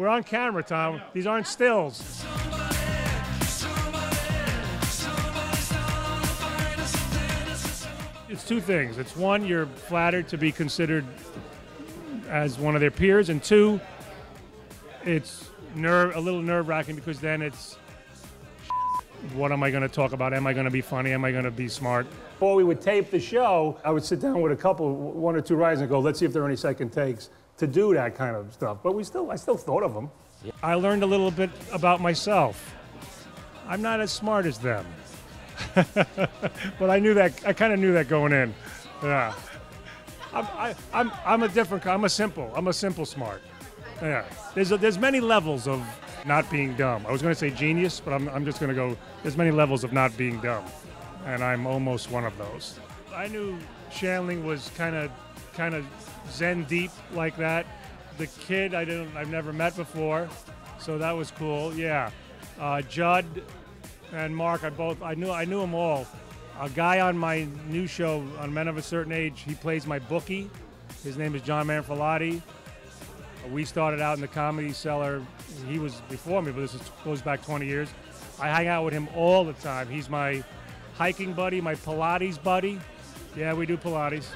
We're on camera, Tom. These aren't stills. It's two things. It's one, you're flattered to be considered as one of their peers, and two, it's a little nerve-wracking because then it's, what am I going to talk about? Am I going to be funny? Am I going to be smart? Before we would tape the show, I would sit down with a couple, one or two writers, and go, let's see if there are any second takes to do that kind of stuff. But I still thought of them. I learned a little bit about myself. I'm not as smart as them. But I knew that. I kind of knew that going in. Yeah, I'm a different. I'm a simple smart. Yeah, there's many levels of not being dumb. I was going to say genius, but I'm just going to go. There's many levels of not being dumb, and I'm almost one of those. I knew Shandling was kind of zen deep like that. The kid I've never met before, so that was cool. Yeah, Judd and Mark, I knew them all. A guy on my new show, on Men of a Certain Age, he plays my bookie. His name is John Manfalotti. We started out in the Comedy Cellar. He was before me, but this goes back 20 years. I hang out with him all the time. He's my hiking buddy, my Pilates buddy. Yeah, we do Pilates.